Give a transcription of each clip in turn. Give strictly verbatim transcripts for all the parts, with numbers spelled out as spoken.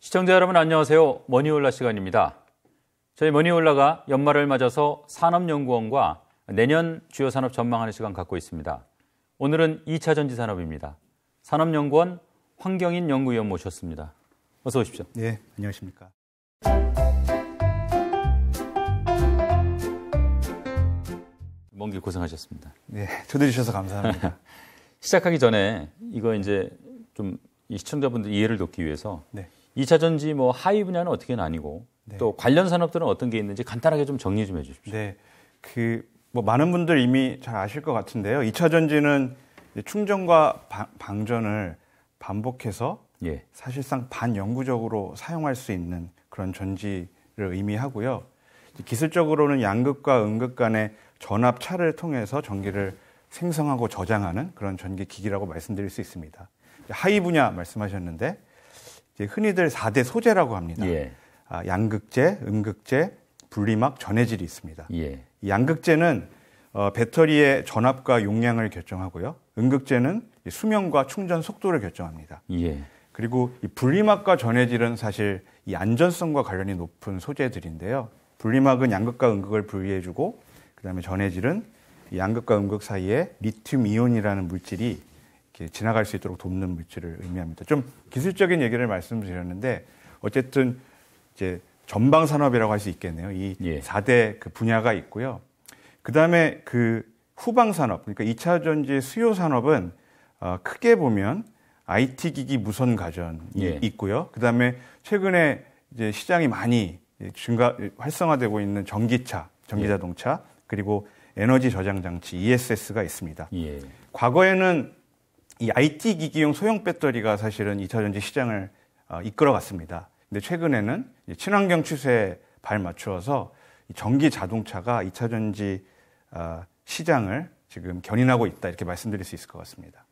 시청자 여러분 안녕하세요. 머니올라 시간입니다. 저희 머니올라가 연말을 맞아서 산업연구원과 내년 주요 산업 전망하는 시간 갖고 있습니다. 오늘은 이 차 전지 산업입니다. 산업연구원 황경인 연구위원 모셨습니다. 어서 오십시오. 네, 안녕하십니까. 먼 길 고생하셨습니다. 네, 초대해 주셔서 감사합니다. 시작하기 전에 이거 이제 좀 이 시청자분들 이해를 돕기 위해서 네. 이 차 전지 뭐 하위 분야는 어떻게 나뉘고 네. 또 관련 산업들은 어떤 게 있는지 간단하게 좀 정리 좀 해주십시오. 네, 그 뭐 많은 분들 이미 잘 아실 것 같은데요. 이 차 전지는 충전과 방, 방전을 반복해서 예. 사실상 반영구적으로 사용할 수 있는 그런 전지를 의미하고요. 기술적으로는 양극과 음극 간의 전압차를 통해서 전기를 생성하고 저장하는 그런 전기기기라고 말씀드릴 수 있습니다. 하위 분야 말씀하셨는데 이제 흔히들 사 대 소재라고 합니다. 예. 아, 양극재, 음극재, 분리막, 전해질이 있습니다. 예. 이 양극재는 어, 배터리의 전압과 용량을 결정하고요. 음극재는 수명과 충전 속도를 결정합니다. 예. 그리고 이 분리막과 전해질은 사실 이 안전성과 관련이 높은 소재들인데요. 분리막은 양극과 음극을 분리해주고 그다음에 전해질은 이 양극과 음극 사이에 리튬 이온이라는 물질이 이렇게 지나갈 수 있도록 돕는 물질을 의미합니다. 좀 기술적인 얘기를 말씀드렸는데 어쨌든 이제 전방 산업이라고 할 수 있겠네요. 이 예. 사 대 그 분야가 있고요. 그다음에 그 후방 산업, 그러니까 이 차 전지 수요 산업은 어, 크게 보면 아이티 기기 무선 가전이 예. 있고요. 그다음에 최근에 이제 시장이 많이 증가 활성화되고 있는 전기차, 전기자동차 예. 그리고 에너지 저장 장치 이에스에스가 있습니다. 예. 과거에는 이 아이티 기기용 소형 배터리가 사실은 이 차 전지 시장을 어, 이끌어갔습니다. 근데 최근에는 친환경 추세에 발 맞추어서 전기 자동차가 이 차 전지 어, 시장을 지금 견인하고 있다 이렇게 말씀드릴 수 있을 것 같습니다.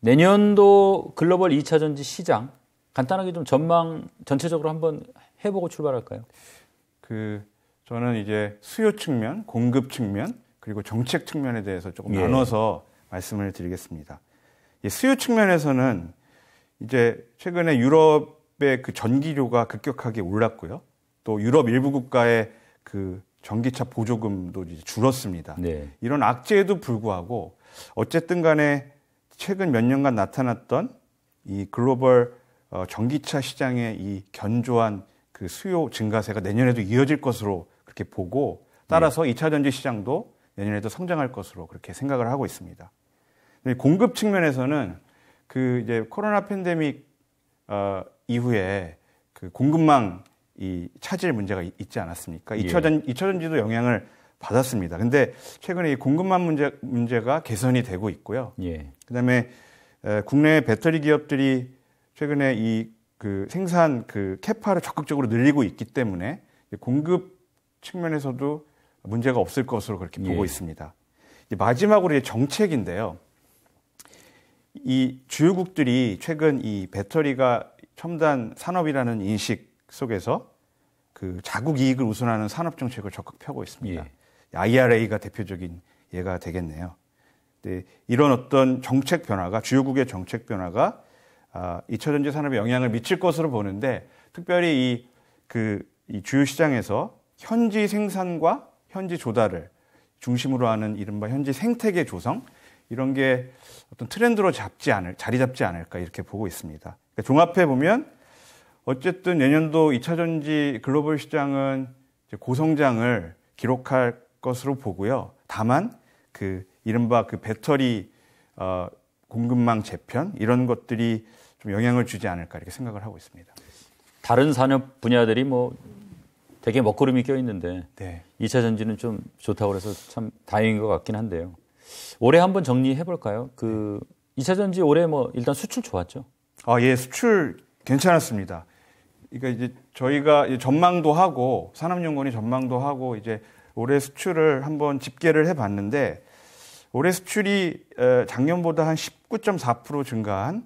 내년도 글로벌 이 차 전지 시장 간단하게 좀 전망 전체적으로 한번 해보고 출발할까요? 그 저는 이제 수요 측면, 공급 측면, 그리고 정책 측면에 대해서 조금 예. 나눠서 말씀을 드리겠습니다. 수요 측면에서는 이제 최근에 유럽의 그 전기료가 급격하게 올랐고요. 또 유럽 일부 국가의 그 전기차 보조금도 이제 줄었습니다. 네. 이런 악재에도 불구하고 어쨌든 간에 최근 몇 년간 나타났던 이 글로벌 전기차 시장의 이 견조한 그 수요 증가세가 내년에도 이어질 것으로 그렇게 보고 따라서 네. 이 차 전지 시장도 내년에도 성장할 것으로 그렇게 생각을 하고 있습니다. 공급 측면에서는 그 이제 코로나 팬데믹 어, 이후에 그 공급망 이 차질 문제가 있지 않았습니까? 예. 이 차 전, 이 차 전지도 영향을 받았습니다. 근데 최근에 이 공급망 문제, 문제가 개선이 되고 있고요. 예. 그다음에 에, 국내 배터리 기업들이 최근에 이 그 생산 그 캐파를 적극적으로 늘리고 있기 때문에 공급 측면에서도 문제가 없을 것으로 그렇게 보고 예. 있습니다. 이제 마지막으로 이제 정책인데요. 이 주요국들이 최근 이 배터리가 첨단 산업이라는 인식 속에서 그 자국 이익을 우선하는 산업 정책을 적극 펴고 있습니다. 예. 아이알에이가 대표적인 예가 되겠네요. 근데 이런 어떤 정책 변화가 주요국의 정책 변화가 아, 이 차 전지 산업에 영향을 미칠 것으로 보는데 특별히 이, 그, 이 주요 시장에서 현지 생산과 현지 조달을 중심으로 하는 이른바 현지 생태계 조성 이런 게 어떤 트렌드로 잡지 않을 자리 잡지 않을까 이렇게 보고 있습니다. 그러니까 종합해 보면 어쨌든 내년도 이 차 전지 글로벌 시장은 이제 고성장을 기록할 것으로 보고요. 다만 그 이른바 그 배터리 어, 공급망 재편 이런 것들이 좀 영향을 주지 않을까 이렇게 생각을 하고 있습니다. 다른 산업 분야들이 뭐 되게 먹구름이 껴 있는데 네. 이 차 전지는 좀 좋다고 해서 참 다행인 것 같긴 한데요. 올해 한번 정리해 볼까요? 그 이 차 전지 올해 뭐 일단 수출 좋았죠? 아, 예, 수출 괜찮았습니다. 그러니까 이제 저희가 이제 전망도 하고 산업연구원이 전망도 하고 이제 올해 수출을 한번 집계를 해 봤는데 올해 수출이 작년보다 한 십구 점 사 퍼센트 증가한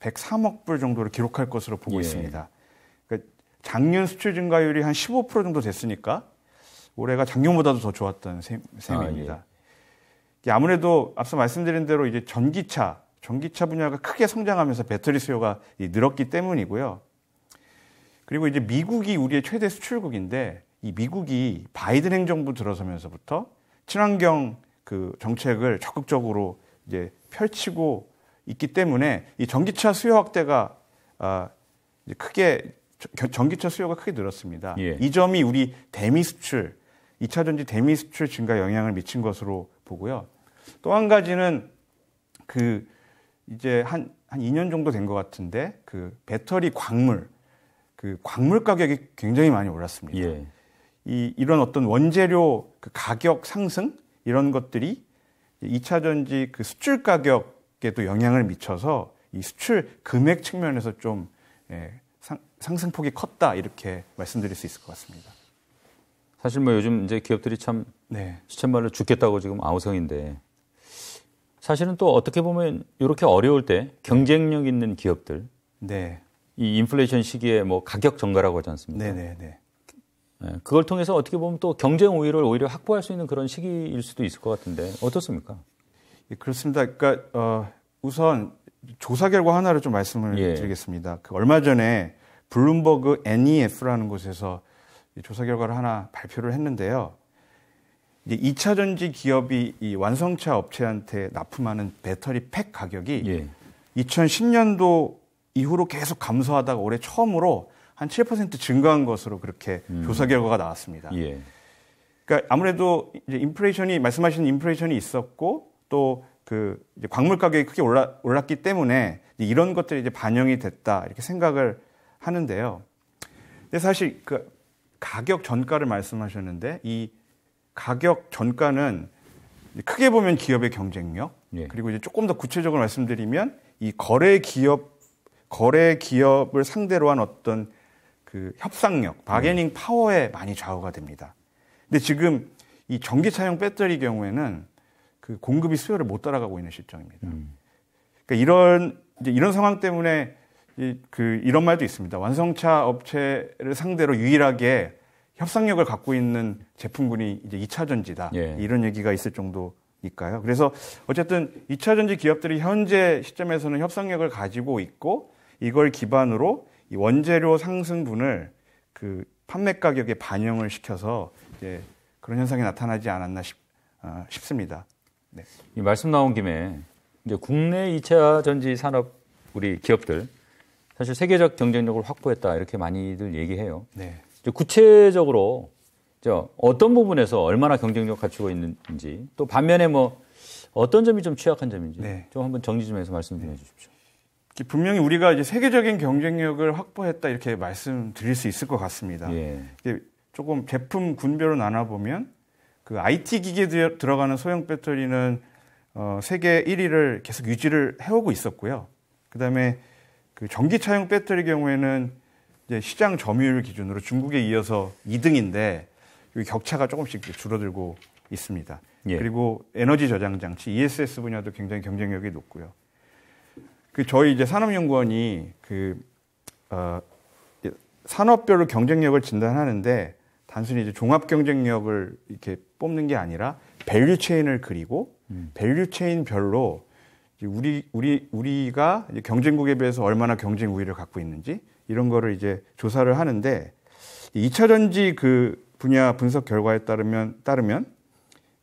백삼억 불 정도를 기록할 것으로 보고 예. 있습니다. 그러니까 작년 수출 증가율이 한 십오 퍼센트 정도 됐으니까 올해가 작년보다도 더 좋았던 셈, 셈입니다. 아, 예. 아무래도 앞서 말씀드린 대로 이제 전기차, 전기차 분야가 크게 성장하면서 배터리 수요가 늘었기 때문이고요. 그리고 이제 미국이 우리의 최대 수출국인데 이 미국이 바이든 행정부 들어서면서부터 친환경 그 정책을 적극적으로 이제 펼치고 있기 때문에 이 전기차 수요 확대가 아, 이제 크게 전기차 수요가 크게 늘었습니다. 예. 이 점이 우리 대미 수출, 이 차 전지 대미 수출 증가에 영향을 미친 것으로 보고요. 또 한 가지는 그 이제 한, 한 이 년 정도 된 것 같은데 그 배터리 광물, 그 광물 가격이 굉장히 많이 올랐습니다. 예. 이, 이런 어떤 원재료 그 가격 상승 이런 것들이 이 차 전지 그 수출 가격에도 영향을 미쳐서 이 수출 금액 측면에서 좀 예, 상, 상승폭이 컸다 이렇게 말씀드릴 수 있을 것 같습니다. 사실 뭐 요즘 이제 기업들이 참 네. 시쳇말로 죽겠다고 지금 아우성인데 사실은 또 어떻게 보면 이렇게 어려울 때 경쟁력 있는 기업들, 네. 이 인플레이션 시기에 뭐 가격 정가라고 하지 않습니까? 네네네. 네, 네. 그걸 통해서 어떻게 보면 또 경쟁 우위를 오히려 확보할 수 있는 그런 시기일 수도 있을 것 같은데 어떻습니까? 예, 그렇습니다. 그러니까 어, 우선 조사 결과 하나를 좀 말씀을 예. 드리겠습니다. 그 얼마 전에 블룸버그 엔 이 에프라는 곳에서 조사 결과를 하나 발표를 했는데요. 이제 이 차 전지 기업이 이 완성차 업체한테 납품하는 배터리 팩 가격이 예. 이천십 년도 이후로 계속 감소하다가 올해 처음으로 한 칠 퍼센트 증가한 것으로 그렇게 음. 조사 결과가 나왔습니다. 예. 그러니까 아무래도 이제 인플레이션이 말씀하신 인플레이션이 있었고 또 그 이제 광물 가격이 크게 올라, 올랐기 때문에 이런 것들이 이제 반영이 됐다 이렇게 생각을 하는데요. 근데 사실 그 가격 전가를 말씀하셨는데 이 가격 전가는 크게 보면 기업의 경쟁력 예. 그리고 이제 조금 더 구체적으로 말씀드리면 이 거래 기업 거래 기업을 상대로 한 어떤 그 협상력 바게닝 예. 파워에 많이 좌우가 됩니다. 근데 지금 이 전기차용 배터리 경우에는 그 공급이 수요를 못 따라가고 있는 실정입니다. 음. 그러니까 이런 이제 이런 상황 때문에 이, 그 이런 말도 있습니다. 완성차 업체를 상대로 유일하게 협상력을 갖고 있는 제품군이 이제 이 차 전지다. 예. 이런 얘기가 있을 정도니까요. 그래서 어쨌든 이 차 전지 기업들이 현재 시점에서는 협상력을 가지고 있고 이걸 기반으로 이 원재료 상승분을 그 판매 가격에 반영을 시켜서 이제 그런 현상이 나타나지 않았나 싶, 어, 싶습니다. 네. 이 말씀 나온 김에 이제 국내 이 차 전지 산업 우리 기업들 사실 세계적 경쟁력을 확보했다 이렇게 많이들 얘기해요. 네. 구체적으로 어떤 부분에서 얼마나 경쟁력 갖추고 있는지 또 반면에 뭐 어떤 점이 좀 취약한 점인지 네. 좀 한번 정리 좀 해서 말씀 좀 해주십시오. 분명히 우리가 이제 세계적인 경쟁력을 확보했다 이렇게 말씀드릴 수 있을 것 같습니다. 예. 조금 제품 군별로 나눠 보면 그 아이 티 기기에 들어가는 소형 배터리는 어, 세계 일 위를 계속 유지를 해오고 있었고요. 그다음에 그 전기차용 배터리 경우에는 이제 시장 점유율 기준으로 중국에 이어서 이 등인데 여기 격차가 조금씩 줄어들고 있습니다. 예. 그리고 에너지 저장 장치 이 에스 에스 분야도 굉장히 경쟁력이 높고요. 그 저희 이제 산업연구원이 그 어, 산업별로 경쟁력을 진단하는데 단순히 이제 종합 경쟁력을 이렇게 뽑는 게 아니라 밸류 체인을 그리고 음. 밸류 체인별로 우리, 우리, 우리가 이제 경쟁국에 비해서 얼마나 경쟁 우위를 갖고 있는지 이런 거를 이제 조사를 하는데 이 차 전지 그 분야 분석 결과에 따르면, 따르면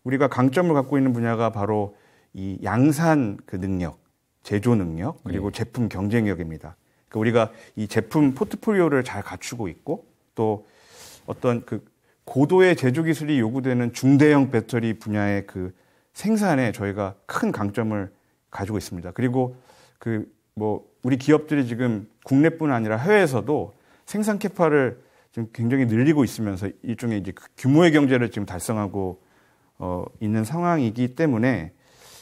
우리가 강점을 갖고 있는 분야가 바로 이 양산 그 능력, 제조 능력, 그리고 네. 제품 경쟁력입니다. 그러니까 우리가 이 제품 포트폴리오를 잘 갖추고 있고 또 어떤 그 고도의 제조 기술이 요구되는 중대형 배터리 분야의 그 생산에 저희가 큰 강점을 가지고 있습니다. 그리고 그 뭐 우리 기업들이 지금 국내뿐 아니라 해외에서도 생산 캐파를 지금 굉장히 늘리고 있으면서 일종의 이제 규모의 경제를 지금 달성하고 어 있는 상황이기 때문에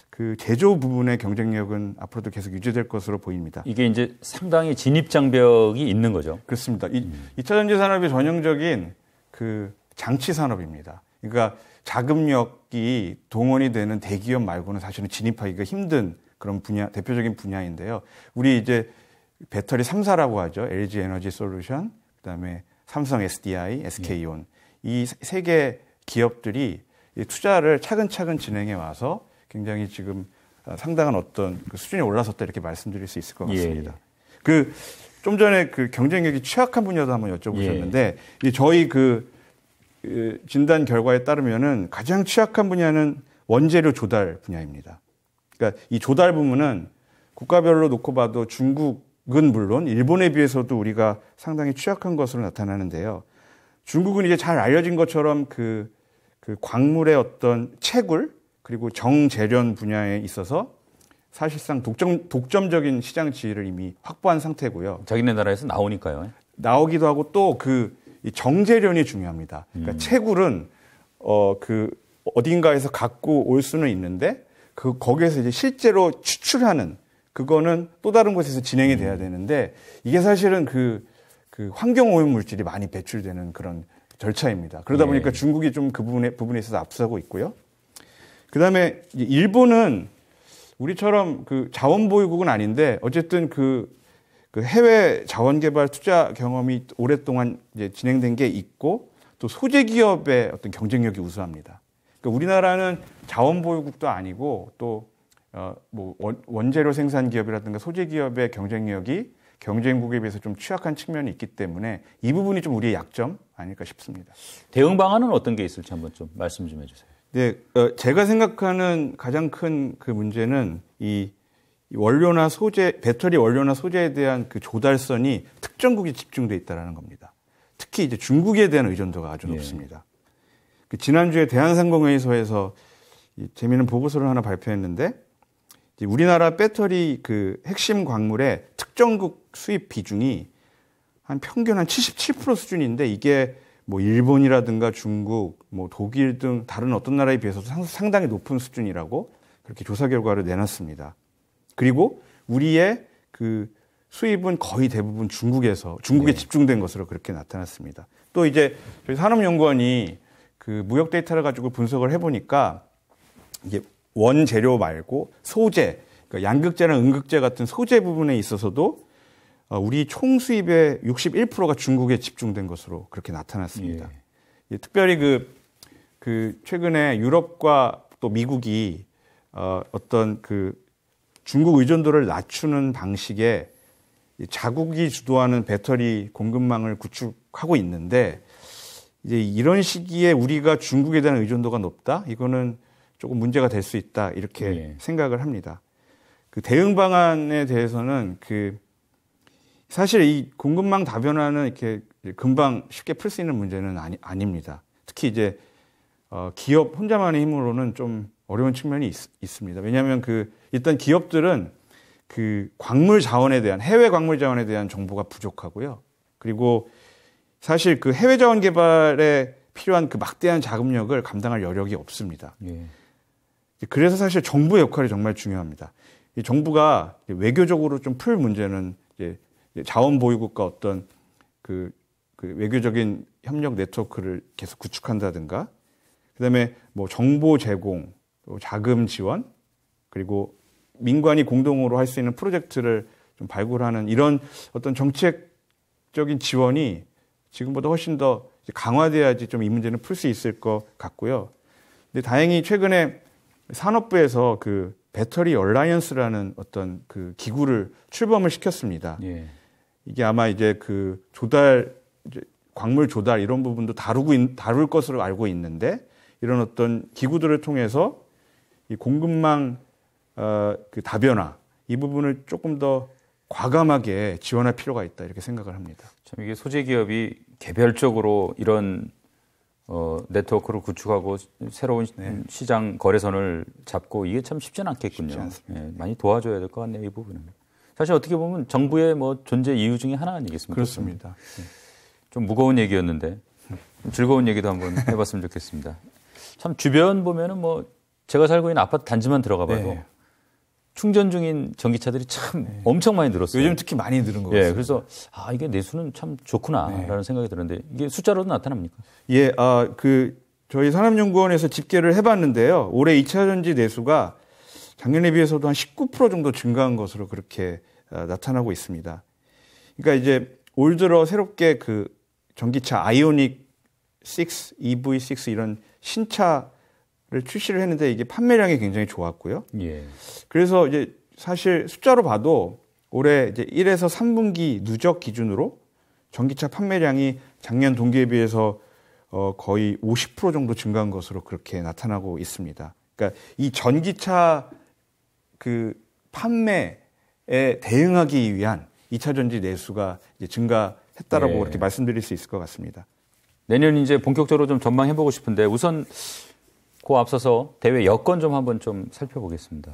그 제조 부분의 경쟁력은 앞으로도 계속 유지될 것으로 보입니다. 이게 이제 상당히 진입 장벽이 있는 거죠. 그렇습니다. 이 이 차 전지 산업이 전형적인 그 장치 산업입니다. 그러니까 자금력이 동원이 되는 대기업 말고는 사실은 진입하기가 힘든 그런 분야, 대표적인 분야인데요. 우리 이제 배터리 삼 사라고 하죠. 엘지 에너지 솔루션, 그다음에 삼성 에스 디 아이, 에스 케이 이온. 이 세 개 기업들이 이 투자를 차근차근 진행해 와서 굉장히 지금 상당한 어떤 그 수준이 올라섰다 이렇게 말씀드릴 수 있을 것 같습니다. 예. 그 좀 전에 그 경쟁력이 취약한 분야도 한번 여쭤보셨는데 예. 이 저희 그 진단 결과에 따르면은 가장 취약한 분야는 원재료 조달 분야입니다. 그러니까 이 조달 부문은 국가별로 놓고 봐도 중국은 물론 일본에 비해서도 우리가 상당히 취약한 것으로 나타나는데요. 중국은 이제 잘 알려진 것처럼 그, 그 광물의 어떤 채굴 그리고 정제련 분야에 있어서 사실상 독점, 독점적인 시장 지위를 이미 확보한 상태고요. 자기네 나라에서 나오니까요. 나오기도 하고 또 그 정제련이 중요합니다. 그러니까 음. 채굴은 어, 그 어딘가에서 갖고 올 수는 있는데 그 거기에서 이제 실제로 추출하는 그거는 또 다른 곳에서 진행이 돼야 되는데 이게 사실은 그, 그 환경오염 물질이 많이 배출되는 그런 절차입니다. 그러다 보니까 네. 중국이 좀 그 부분에, 부분에 있어서 앞서고 있고요. 그 다음에 일본은 우리처럼 그 자원보유국은 아닌데 어쨌든 그, 그 해외 자원개발 투자 경험이 오랫동안 이제 진행된 게 있고 또 소재 기업의 어떤 경쟁력이 우수합니다. 그러니까 우리나라는 자원보유국도 아니고 또 어, 뭐 원, 원재료 생산 기업이라든가 소재 기업의 경쟁력이 경쟁국에 비해서 좀 취약한 측면이 있기 때문에 이 부분이 좀 우리의 약점 아닐까 싶습니다. 대응 방안은 어떤 게 있을지 한번 좀 말씀 좀 해주세요. 네, 어, 제가 생각하는 가장 큰 그 문제는 이 원료나 소재, 배터리 원료나 소재에 대한 그 조달선이 특정국에 집중돼 있다라는 겁니다. 특히 이제 중국에 대한 의존도가 아주 예. 높습니다. 그 지난주에 대한상공회의소에서 이 재미있는 보고서를 하나 발표했는데. 우리나라 배터리 그 핵심 광물의 특정국 수입 비중이 한 평균 한 칠십칠 퍼센트 수준인데 이게 뭐 일본이라든가 중국, 뭐 독일 등 다른 어떤 나라에 비해서도 상당히 높은 수준이라고 그렇게 조사 결과를 내놨습니다. 그리고 우리의 그 수입은 거의 대부분 중국에서 중국에 네. 집중된 것으로 그렇게 나타났습니다. 또 이제 저희 산업연구원이 그 무역 데이터를 가지고 분석을 해보니까 이게 원재료 말고 소재, 그러니까 양극재나 음극재 같은 소재 부분에 있어서도 우리 총 수입의 육십일 퍼센트가 중국에 집중된 것으로 그렇게 나타났습니다. 예. 특별히 그, 그 최근에 유럽과 또 미국이 어, 어떤 그 중국 의존도를 낮추는 방식에 자국이 주도하는 배터리 공급망을 구축하고 있는데 이제 이런 시기에 우리가 중국에 대한 의존도가 높다? 이거는 조금 문제가 될 수 있다 이렇게 예. 생각을 합니다. 그 대응 방안에 대해서는 그 사실 이 공급망 다변화는 이렇게 금방 쉽게 풀 수 있는 문제는 아니, 아닙니다. 특히 이제 어, 기업 혼자만의 힘으로는 좀 어려운 측면이 있, 있습니다. 왜냐하면 그 일단 기업들은 그 광물 자원에 대한 해외 광물 자원에 대한 정보가 부족하고요. 그리고 사실 그 해외 자원 개발에 필요한 그 막대한 자금력을 감당할 여력이 없습니다. 예. 그래서 사실 정부의 역할이 정말 중요합니다. 이 정부가 외교적으로 좀 풀 문제는 이제 자원보유국과 어떤 그, 그 외교적인 협력 네트워크를 계속 구축한다든가, 그다음에 뭐 정보 제공, 또 자금 지원, 그리고 민관이 공동으로 할 수 있는 프로젝트를 좀 발굴하는 이런 어떤 정책적인 지원이 지금보다 훨씬 더 강화돼야지 좀 이 문제는 풀 수 있을 것 같고요. 근데 다행히 최근에 산업부에서 그 배터리 얼라이언스라는 어떤 그 기구를 출범을 시켰습니다. 예. 이게 아마 이제 그 조달, 이제 광물 조달 이런 부분도 다루고, 있, 다룰 것으로 알고 있는데 이런 어떤 기구들을 통해서 이 공급망, 어, 그 다변화 이 부분을 조금 더 과감하게 지원할 필요가 있다 이렇게 생각을 합니다. 참 이게 소재 기업이 개별적으로 이런 어, 네트워크를 구축하고 새로운 네. 시장 거래선을 잡고 이게 참 쉽지는 않겠군요. 쉽지 않습니다. 예, 많이 도와줘야 될 것 같네요, 이 부분은. 사실 어떻게 보면 정부의 뭐 존재 이유 중에 하나 아니겠습니까? 그렇습니다. 네. 좀 무거운 얘기였는데 즐거운 얘기도 한번 해봤으면 좋겠습니다. 참 주변 보면은 뭐 제가 살고 있는 아파트 단지만 들어가봐도 네. 충전 중인 전기차들이 참 네. 엄청 많이 늘었어요. 요즘 특히 많이 늘은 것 같아요. 예, 그래서 아 이게 내수는 참 좋구나라는 네. 생각이 드는데 이게 숫자로도 나타납니까? 예, 아 그 저희 산업연구원에서 집계를 해봤는데요. 올해 이 차 전지 내수가 작년에 비해서도 한 십구 퍼센트 정도 증가한 것으로 그렇게 아, 나타나고 있습니다. 그러니까 이제 올 들어 새롭게 그 전기차 아이오닉 육, 이브이육 이런 신차를 출시를 했는데 이게 판매량이 굉장히 좋았고요. 예. 그래서 이제 사실 숫자로 봐도 올해 이제 일에서 삼 분기 누적 기준으로 전기차 판매량이 작년 동기에 비해서 어 거의 오십 퍼센트 정도 증가한 것으로 그렇게 나타나고 있습니다. 그러니까 이 전기차 그 판매에 대응하기 위한 이 차 전지 내수가 이제 증가했다라고 네. 그렇게 말씀드릴 수 있을 것 같습니다. 내년 이제 본격적으로 좀 전망해보고 싶은데 우선 그 앞서서 대외 여건 좀 한번 좀 살펴보겠습니다.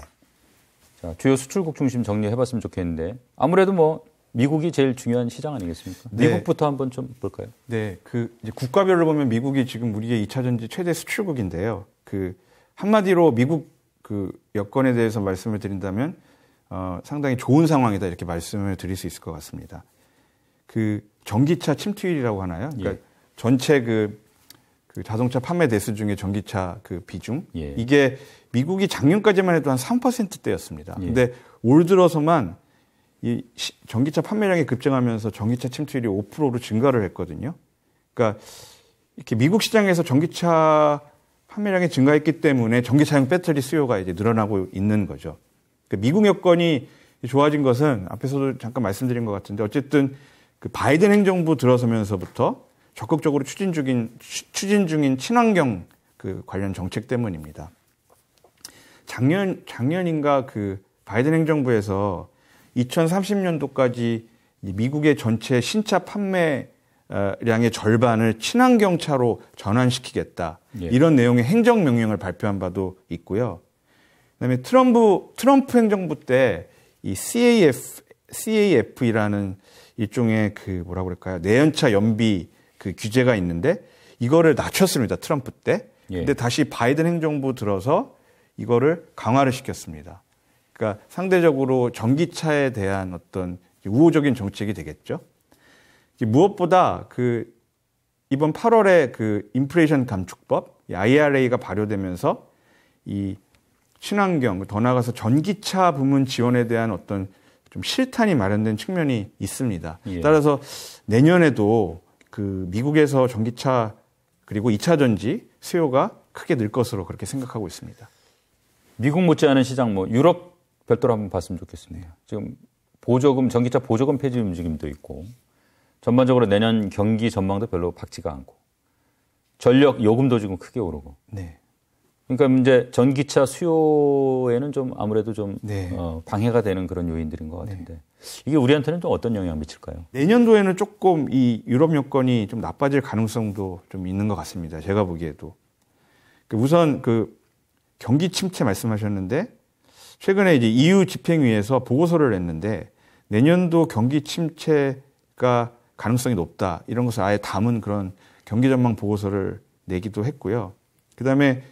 자, 주요 수출국 중심 정리해봤으면 좋겠는데 아무래도 뭐 미국이 제일 중요한 시장 아니겠습니까? 네. 미국부터 한번 좀 볼까요? 네, 그 이제 국가별로 보면 미국이 지금 우리의 이 차 전지 최대 수출국인데요. 그 한마디로 미국 그 여건에 대해서 말씀을 드린다면 어, 상당히 좋은 상황이다 이렇게 말씀을 드릴 수 있을 것 같습니다. 그 전기차 침투율이라고 하나요? 그러니까 예. 전체 그, 그 자동차 판매 대수 중에 전기차 그 비중 예. 이게 미국이 작년까지만 해도 한 삼 퍼센트대였습니다. 그런데 예. 올 들어서만 이 전기차 판매량이 급증하면서 전기차 침투율이 오 퍼센트로 증가를 했거든요. 그러니까 이렇게 미국 시장에서 전기차 판매량이 증가했기 때문에 전기차용 배터리 수요가 이제 늘어나고 있는 거죠. 그러니까 미국 여건이 좋아진 것은 앞에서도 잠깐 말씀드린 것 같은데 어쨌든 그 바이든 행정부 들어서면서부터 적극적으로 추진 중인 추진 중인 친환경 그 관련 정책 때문입니다. 작년 작년인가 그 바이든 행정부에서 이천삼십 년도까지 미국의 전체 신차 판매량의 절반을 친환경 차로 전환시키겠다. 예. 이런 내용의 행정명령을 발표한 바도 있고요. 그다음에 트럼프 트럼프 행정부 때 이 씨에이에프이라는 일종의 그 뭐라고 그럴까요? 내연차 연비 그 규제가 있는데 이거를 낮췄습니다. 트럼프 때. 예. 근데 다시 바이든 행정부 들어서 이거를 강화를 시켰습니다. 그러니까 상대적으로 전기차에 대한 어떤 우호적인 정책이 되겠죠. 무엇보다 그 이번 팔월에 그 인플레이션 감축법, 아이알에이가 발효되면서 이 친환경, 더 나아가서 전기차 부문 지원에 대한 어떤 좀 실탄이 마련된 측면이 있습니다. 예. 따라서 내년에도 그 미국에서 전기차 그리고 이 차 전지 수요가 크게 늘 것으로 그렇게 생각하고 있습니다. 미국 못지않은 시장, 뭐 유럽 별도로 한번 봤으면 좋겠습니다. 지금 보조금, 전기차 보조금 폐지 움직임도 있고 전반적으로 내년 경기 전망도 별로 밝지가 않고 전력 요금도 지금 크게 오르고. 네. 그러니까 이제 전기차 수요에는 좀 아무래도 좀 네. 어, 방해가 되는 그런 요인들인 것 같은데 네. 이게 우리한테는 또 어떤 영향을 미칠까요? 내년도에는 조금 이 유럽 여건이 좀 나빠질 가능성도 좀 있는 것 같습니다. 제가 보기에도 우선 그 경기 침체 말씀하셨는데. 최근에 이제 이유 집행위에서 보고서를 냈는데 내년도 경기 침체가 가능성이 높다 이런 것을 아예 담은 그런 경기 전망 보고서를 내기도 했고요. 그다음에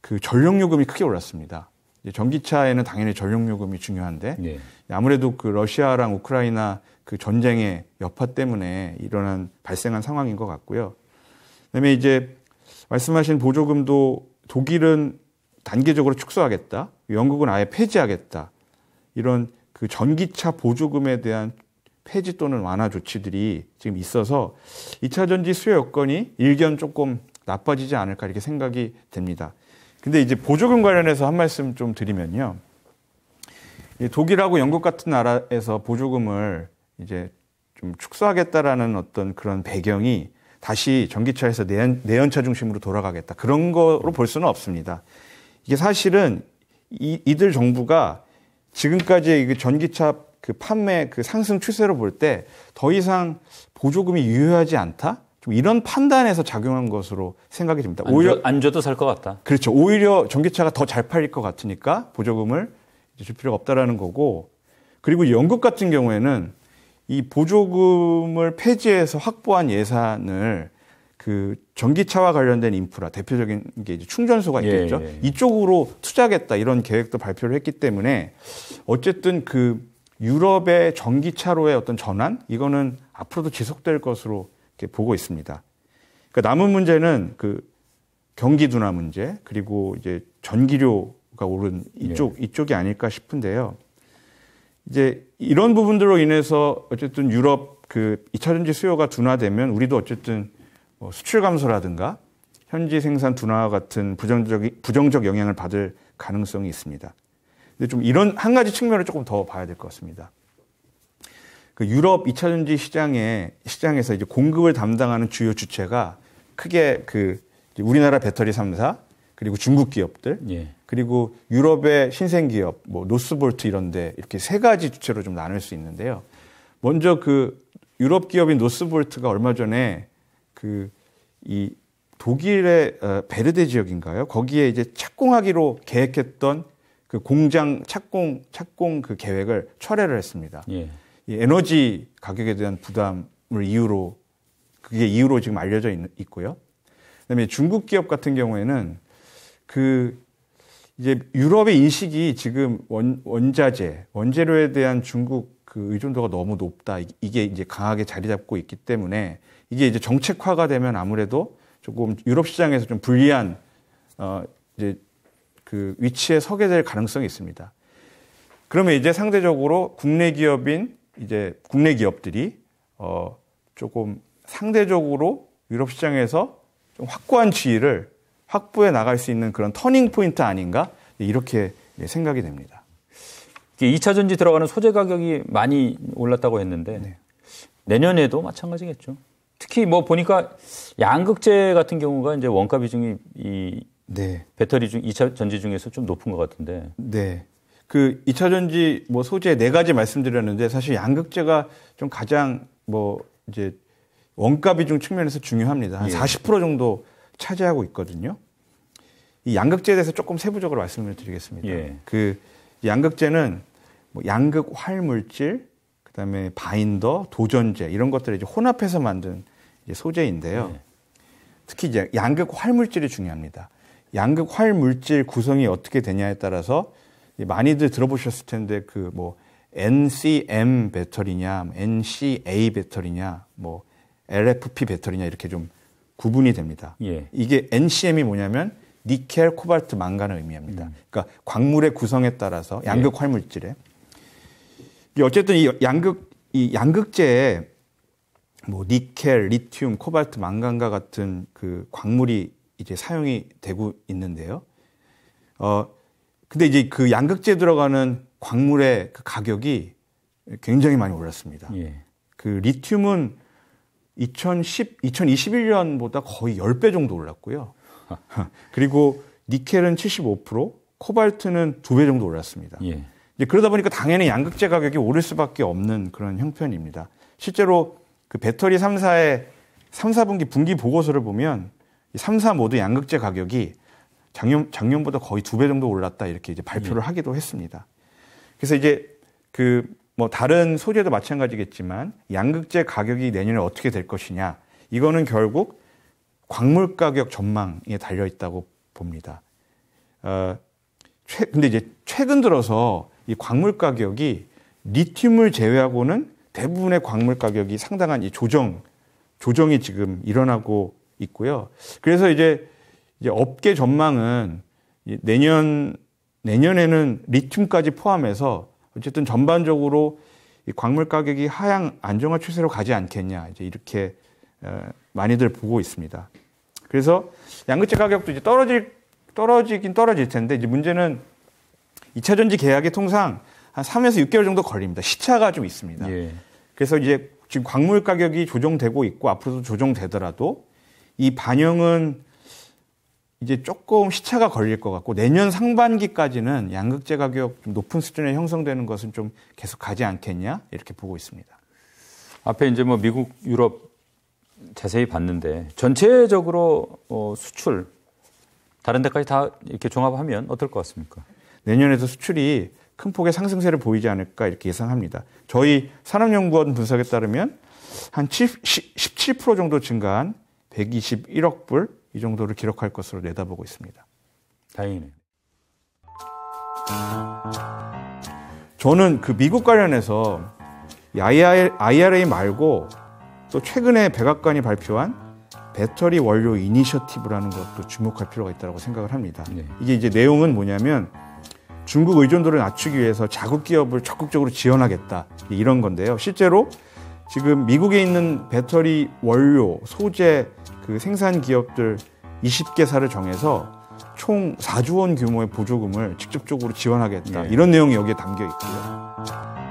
그 전력 요금이 크게 올랐습니다. 이제 전기차에는 당연히 전력 요금이 중요한데 네. 아무래도 그 러시아랑 우크라이나 그 전쟁의 여파 때문에 일어난 발생한 상황인 것 같고요. 그다음에 이제 말씀하신 보조금도 독일은 단계적으로 축소하겠다. 영국은 아예 폐지하겠다. 이런 그 전기차 보조금에 대한 폐지 또는 완화 조치들이 지금 있어서 이 차 전지 수요 여건이 일견 조금 나빠지지 않을까 이렇게 생각이 됩니다. 근데 이제 보조금 관련해서 한 말씀 좀 드리면요. 독일하고 영국 같은 나라에서 보조금을 이제 좀 축소하겠다라는 어떤 그런 배경이 다시 전기차에서 내연, 내연차 중심으로 돌아가겠다. 그런 거로 볼 수는 없습니다. 이게 사실은 이, 이들 정부가 지금까지의 그 전기차 그 판매 그 상승 추세로 볼 때 더 이상 보조금이 유효하지 않다? 좀 이런 판단에서 작용한 것으로 생각이 됩니다. 오히려 안 줘도 살 것 같다. 그렇죠. 오히려 전기차가 더 잘 팔릴 것 같으니까 보조금을 이제 줄 필요가 없다라는 거고 그리고 영국 같은 경우에는 이 보조금을 폐지해서 확보한 예산을 그 전기차와 관련된 인프라 대표적인 게 이제 충전소가 있겠죠. 예, 예, 예. 이쪽으로 투자하겠다 이런 계획도 발표를 했기 때문에 어쨌든 그 유럽의 전기차로의 어떤 전환 이거는 앞으로도 지속될 것으로 이렇게 보고 있습니다. 그러니까 남은 문제는 그 경기 둔화 문제 그리고 이제 전기료가 오른 이쪽 예. 이쪽이 아닐까 싶은데요. 이제 이런 부분들로 인해서 어쨌든 유럽 그 이 차 전지 수요가 둔화되면 우리도 어쨌든 수출 감소라든가 현지 생산 둔화와 같은 부정적, 부정적 영향을 받을 가능성이 있습니다. 근데 좀 이런 한 가지 측면을 조금 더 봐야 될 것 같습니다. 그 유럽 이 차 전지 시장에, 시장에서 이제 공급을 담당하는 주요 주체가 크게 그 우리나라 배터리 삼 사, 그리고 중국 기업들, 예. 그리고 유럽의 신생 기업, 뭐 노스볼트 이런데 이렇게 세 가지 주체로 좀 나눌 수 있는데요. 먼저 그 유럽 기업인 노스볼트가 얼마 전에 그 이 독일의 베르데 지역인가요? 거기에 이제 착공하기로 계획했던 그 공장 착공 착공 그 계획을 철회를 했습니다. 예. 이 에너지 가격에 대한 부담을 이유로 그게 이유로 지금 알려져 있, 있고요. 그다음에 중국 기업 같은 경우에는 그 이제 유럽의 인식이 지금 원, 원자재 원재료에 대한 중국 그 의존도가 너무 높다. 이게 이제 강하게 자리 잡고 있기 때문에 이게 이제 정책화가 되면 아무래도 조금 유럽 시장에서 좀 불리한 어 이제 그 위치에 서게 될 가능성이 있습니다. 그러면 이제 상대적으로 국내 기업인 이제 국내 기업들이 어 조금 상대적으로 유럽 시장에서 좀 확고한 지위를 확보해 나갈 수 있는 그런 터닝 포인트 아닌가 이렇게 생각이 됩니다. 이 차 전지 들어가는 소재 가격이 많이 올랐다고 했는데 네. 내년에도 마찬가지겠죠. 특히 뭐 보니까 양극재 같은 경우가 이제 원가 비중이 이 네. 배터리 중 이 차 전지 중에서 좀 높은 것 같은데. 네. 그 이 차 전지 뭐 소재 네 가지 말씀드렸는데 사실 양극재가 좀 가장 뭐 이제 원가 비중 측면에서 중요합니다. 한 예. 사십 퍼센트 정도 차지하고 있거든요. 이 양극재에 대해서 조금 세부적으로 말씀을 드리겠습니다. 예. 그 양극재는 뭐 양극 활물질, 그다음에 바인더, 도전재 이런 것들을 이제 혼합해서 만든 이제 소재인데요. 네. 특히 이제 양극 활물질이 중요합니다. 양극 활물질 구성이 어떻게 되냐에 따라서 많이들 들어보셨을 텐데 그 뭐 엔씨엠 배터리냐, 엔씨에이 배터리냐, 뭐 엘에프피 배터리냐 이렇게 좀 구분이 됩니다. 예. 이게 엔씨엠이 뭐냐면 니켈, 코발트, 망간을 의미합니다. 음. 그러니까 광물의 구성에 따라서 양극 활물질에 예. 어쨌든 이 양극 이 양극재에 뭐 니켈, 리튬, 코발트, 망간과 같은 그 광물이 이제 사용이 되고 있는데요. 어 근데 이제 그 양극재에 들어가는 광물의 그 가격이 굉장히 많이 올랐습니다. 예. 그 리튬은 이천십, 이천이십일 년보다 거의 십 배 정도 올랐고요. 그리고 니켈은 칠십오 퍼센트, 코발트는 두 배 정도 올랐습니다. 예. 이제 그러다 보니까 당연히 양극재 가격이 오를 수밖에 없는 그런 형편입니다. 실제로 그 배터리 삼 사의 삼, 사분기 분기 보고서를 보면 삼, 사 모두 양극재 가격이 작년, 작년보다 거의 두 배 정도 올랐다 이렇게 이제 발표를 예. 하기도 했습니다. 그래서 이제 그 뭐 다른 소재도 마찬가지겠지만 양극재 가격이 내년에 어떻게 될 것이냐 이거는 결국 광물 가격 전망에 달려 있다고 봅니다. 어, 최, 근데 이제 최근 들어서 이 광물 가격이 리튬을 제외하고는 대부분의 광물 가격이 상당한 이 조정, 조정이 지금 일어나고 있고요. 그래서 이제, 이제 업계 전망은 내년, 내년에는 리튬까지 포함해서 어쨌든 전반적으로 이 광물 가격이 하향 안정화 추세로 가지 않겠냐. 이제 이렇게 많이들 보고 있습니다. 그래서 양극재 가격도 이제 떨어질, 떨어지긴 떨어질 텐데 이제 문제는 이 차 전지 계약이 통상 한 삼에서 육 개월 정도 걸립니다. 시차가 좀 있습니다. 예. 그래서 이제 지금 광물 가격이 조정되고 있고 앞으로도 조정되더라도 이 반영은 이제 조금 시차가 걸릴 것 같고 내년 상반기까지는 양극재 가격 좀 높은 수준에 형성되는 것은 좀 계속 가지 않겠냐 이렇게 보고 있습니다. 앞에 이제 뭐 미국, 유럽 자세히 봤는데 전체적으로 어, 수출 다른 데까지 다 이렇게 종합하면 어떨 것 같습니까? 내년에도 수출이 큰 폭의 상승세를 보이지 않을까 이렇게 예상합니다. 저희 산업연구원 분석에 따르면 한 칠, 십칠 퍼센트 정도 증가한 백이십일억 불 이 정도를 기록할 것으로 내다보고 있습니다. 다행이네요. 저는 그 미국 관련해서 아이알에이 말고 또 최근에 백악관이 발표한 배터리 원료 이니셔티브라는 것도 주목할 필요가 있다고 생각을 합니다. 네. 이게 이제 내용은 뭐냐면 중국 의존도를 낮추기 위해서 자국 기업을 적극적으로 지원하겠다 이런 건데요. 실제로 지금 미국에 있는 배터리 원료 소재 그 생산 기업들 이십 개사를 정해서 총 사조 원 규모의 보조금을 직접적으로 지원하겠다. 예. 이런 내용이 여기에 담겨 있고요.